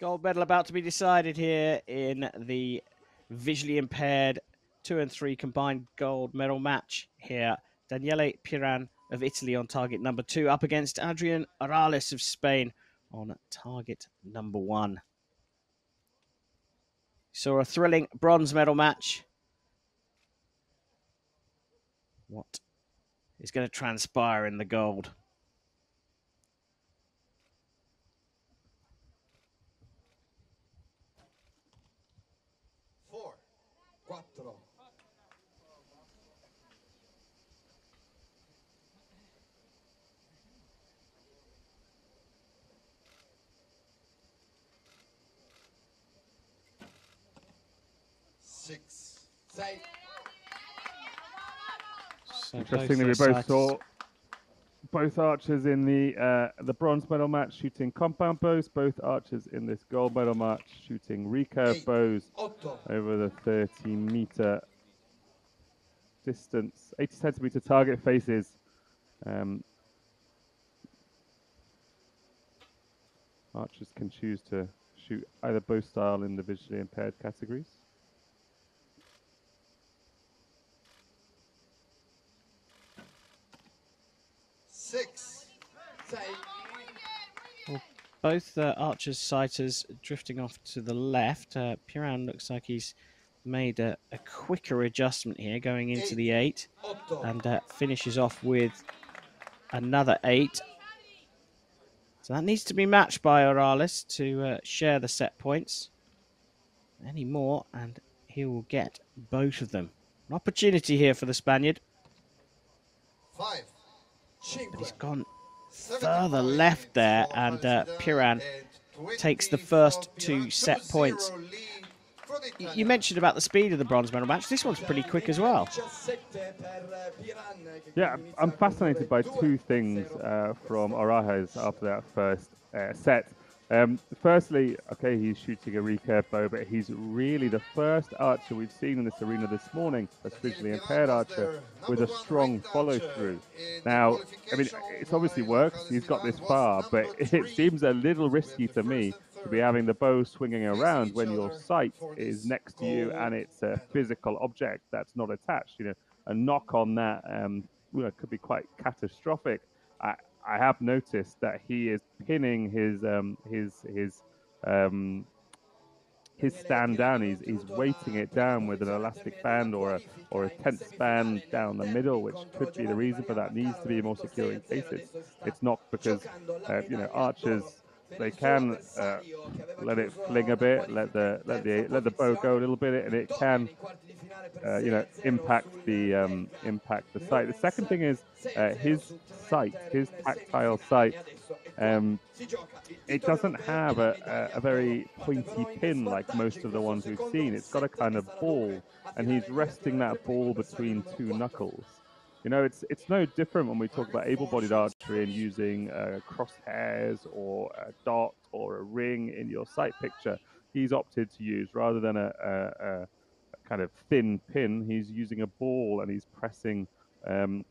Gold medal about to be decided here in the visually impaired 2 and 3 combined gold medal match here. Daniele Piran of Italy on target number 2 up against Adrián Orjales of Spain on target number 1. Saw a thrilling bronze medal match. What is going to transpire in the gold? Interestingly, we both saw both archers in the bronze medal match shooting compound bows, both archers in this gold medal match shooting recurve bows over the 30-meter distance, 80 centimeter target faces. Archers can choose to shoot either bow style in the visually impaired categories. Well, both archers' sighters drifting off to the left. Piran looks like he's made a quicker adjustment here, going into the 8, and finishes off with another 8. So that needs to be matched by Orjales to share the set points. Any more, and he will get both of them. An opportunity here for the Spaniard. 5. But he's gone further left there, and Piran takes the first 2 set points. You mentioned about the speed of the bronze medal match. This one's pretty quick as well. Yeah, I'm fascinated by 2 things from Orjales after that first set. Firstly, okay, he's shooting a recurve bow, but he's really the first archer we've seen in this arena this morning, a visually impaired archer, with a strong follow-through. Now, I mean, it's obviously worked. He's got this far, but it seems a little risky to me to be having the bow swinging around when your sight is next to you and it's a physical object that's not attached. You know, a knock on that could be quite catastrophic. I have noticed that he is pinning his stand down. He's weighting it down with an elastic band or a tense band down the middle, which could be the reason for that. Needs to be more secure in cases. It's not because archers, they can let it fling a bit, let the bow go a little bit, and it can impact the sight. The second thing is his sight, his tactile sight. It doesn't have a very pointy pin like most of the ones we've seen. It's got a kind of ball, and he's resting that ball between 2 knuckles. You know, it's no different when we talk about able-bodied archery and using crosshairs or a dot or a ring in your sight picture. He's opted to use, rather than a kind of thin pin, he's using a ball, and he's pressing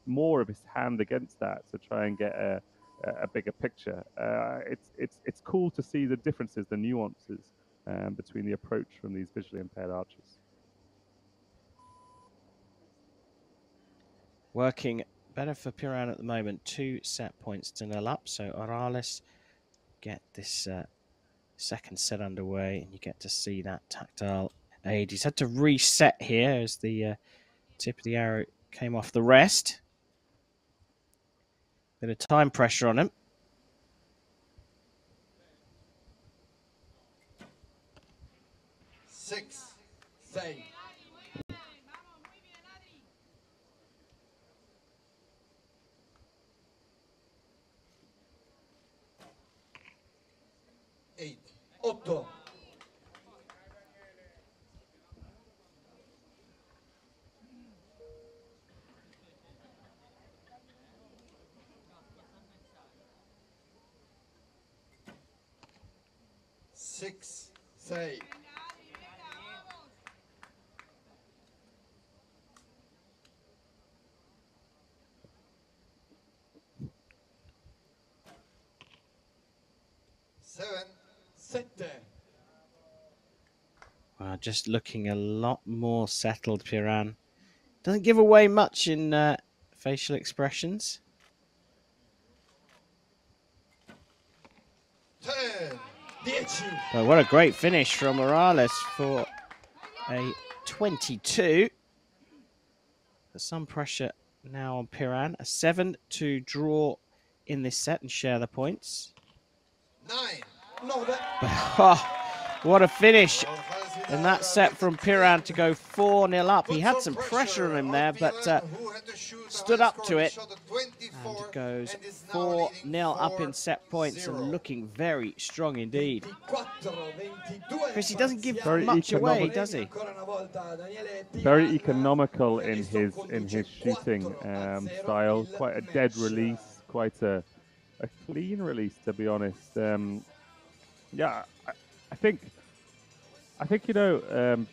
more of his hand against that to try and get a bigger picture. It's cool to see the differences, the nuances between the approach from these visually impaired archers. Working better for Piran at the moment, 2 set points to nil up. So Orjales get this second set underway, and you get to see that tactile aid. He's had to reset here as the tip of the arrow came off the rest. Bit of time pressure on him. Six. Six. Seven. Just looking a lot more settled, Piran. Doesn't give away much in facial expressions. 10. But what a great finish from Orjales for a 22. There's some pressure now on Piran. A 7 to draw in this set and share the points. 9. No, what a finish. And that set from Piran to go 4-0 up. He had some pressure on him there, but stood up to it. And it goes 4-0 up in set points and looking very strong indeed. Chris, he doesn't give much away, does he? Very economical in his shooting style. Quite a dead release, quite a clean release, to be honest. Yeah, I think you know,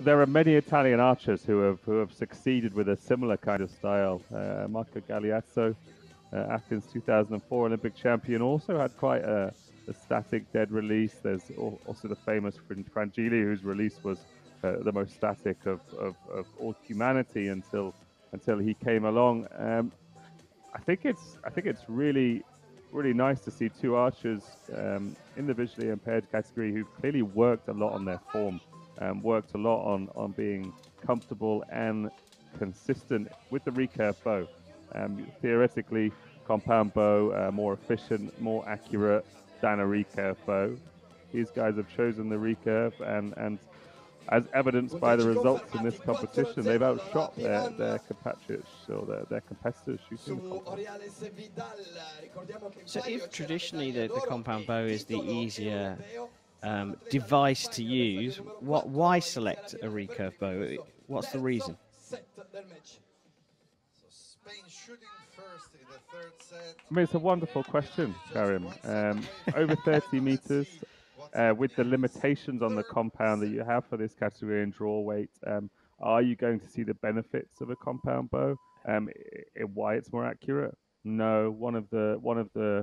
there are many Italian archers who have succeeded with a similar kind of style. Marco Galliazzo, Athens 2004 Olympic champion, also had quite a static dead release. There's also the famous Frangelli, whose release was the most static of all humanity until he came along. I think it's really nice to see two archers in the visually impaired category who've clearly worked a lot on their form, worked a lot on being comfortable and consistent with the recurve bow. Theoretically, compound bow, more efficient, more accurate than a recurve bow. These guys have chosen the recurve, and as evidenced by the results in this competition, they've outshot their compatriots or their competitors shooting. So if traditionally the compound bow is the easier device to use, why select a recurve bow? What's the reason? I mean, it's a wonderful question, Karim. Over 30 meters. With the limitations on the compound that you have for this category and draw weight, are you going to see the benefits of a compound bow? Why it's more accurate? No. One of the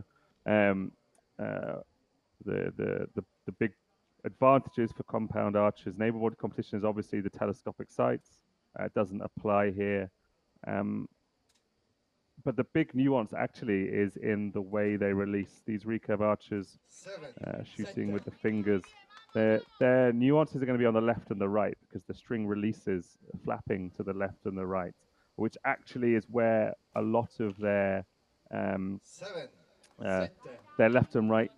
big advantages for compound archers in neighborhood competition is obviously the telescopic sights. It doesn't apply here. But the big nuance actually is in the way they release. These recurve archers shooting with the fingers, their nuances are going to be on the left and the right, because the string releases flapping to the left and the right, which actually is where a lot of their left and right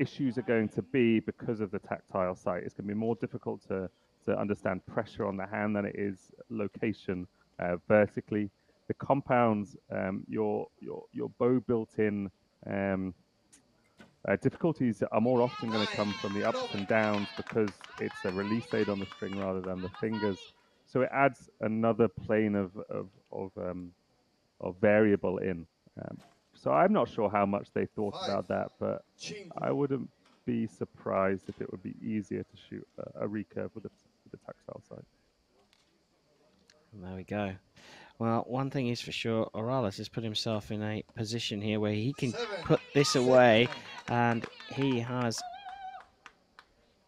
issues are going to be, because of the tactile sight. It's going to be more difficult to understand pressure on the hand than it is location vertically. The compounds, your bow built-in difficulties are more often going to come from the ups and downs, because it's a release aid on the string rather than the fingers. So it adds another plane of variable in. So I'm not sure how much they thought about that, but I wouldn't be surprised if it would be easier to shoot a recurve with a tactile sight. There we go. Well, one thing is for sure, Orjales has put himself in a position here where he can put this away, and he has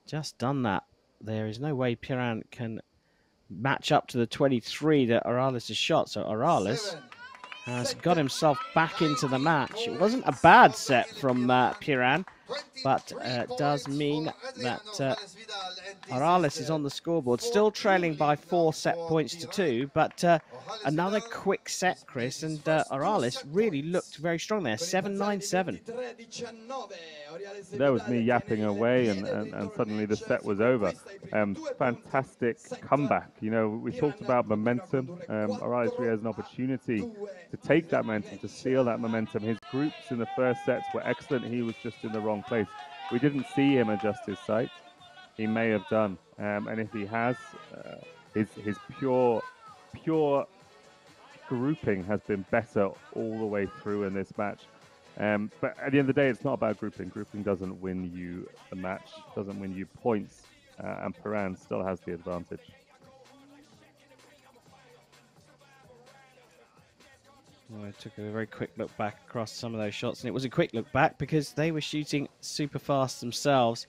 just done that. There is no way Piran can match up to the 23 that Orjales has shot, so Orjales has got himself back into the match. It wasn't a bad set from Piran, but does mean that Orjales is on the scoreboard, still trailing by 4 set points to 2, but another quick set, Chris, and Orjales really looked very strong there, 7-9-7. There was me yapping away, and suddenly the set was over. Fantastic comeback. You know, we talked about momentum. Orjales really has an opportunity to take that momentum, to seal that momentum. His groups in the first sets were excellent. He was just in the wrong place. We didn't see him adjust his sight. He may have done, and if he has, his pure grouping has been better all the way through in this match. But at the end of the day, it's not about grouping. Grouping doesn't win you the match, doesn't win you points, and Piran still has the advantage. Well, I took a very quick look back across some of those shots, and it was a quick look back because they were shooting super fast themselves.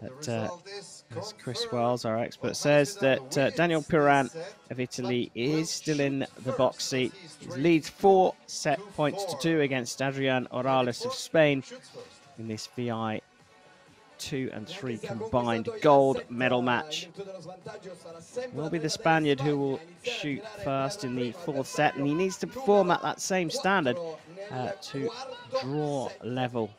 that, as Chris Wells, our expert, says that Daniel Piran of Italy is still in the box seat. He leads 4 set points to 2 against Adrián Orjales of Spain in this VI 2 and 3 combined gold medal match. It will be the Spaniard who will shoot first in the 4th set, and he needs to perform at that same standard to draw level.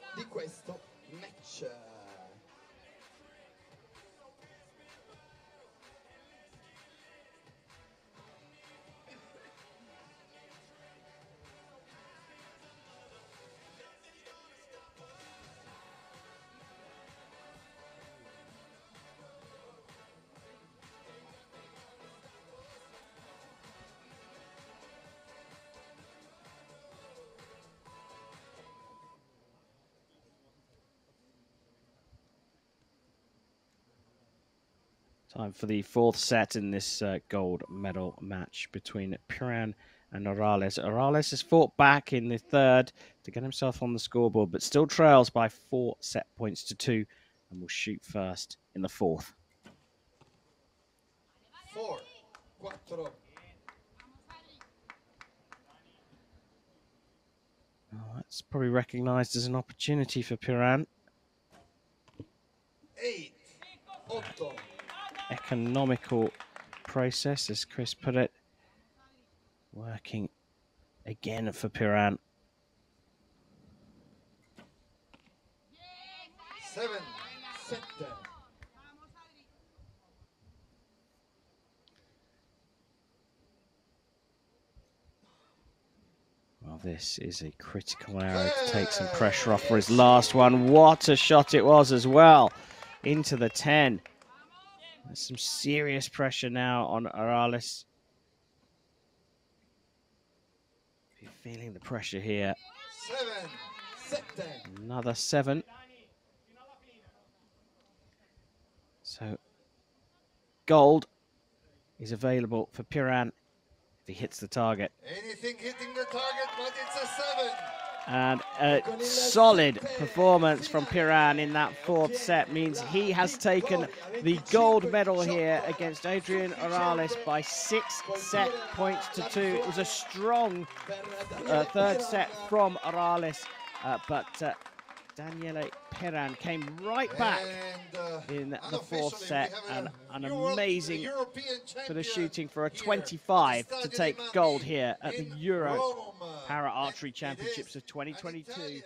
Time for the 4th set in this gold medal match between Piran and Orjales. Orjales has fought back in the 3rd to get himself on the scoreboard, but still trails by 4 set points to 2 and will shoot first in the 4th. 4-4. Oh, that's probably recognised as an opportunity for Piran. 8-8. Economical process, as Chris put it, working again for Piran. 7-7. Well, this is a critical arrow to take some pressure off for his last one. What a shot it was as well, into the 10. There's some serious pressure now on Orjales. You're feeling the pressure here. 7-7. Another 7. So gold is available for Piran if he hits the target. Anything hitting the target, but it's a 7. And a solid performance from Piran in that 4th set means he has taken the gold medal here against Adrián Orjales by 6 set points to 2. It was a strong 3rd set from Orjales, but Daniele Piran came right back in the 4th set, and an amazing bit of shooting for a 25 to take gold here at the Euro Para Archery Championships of 2022.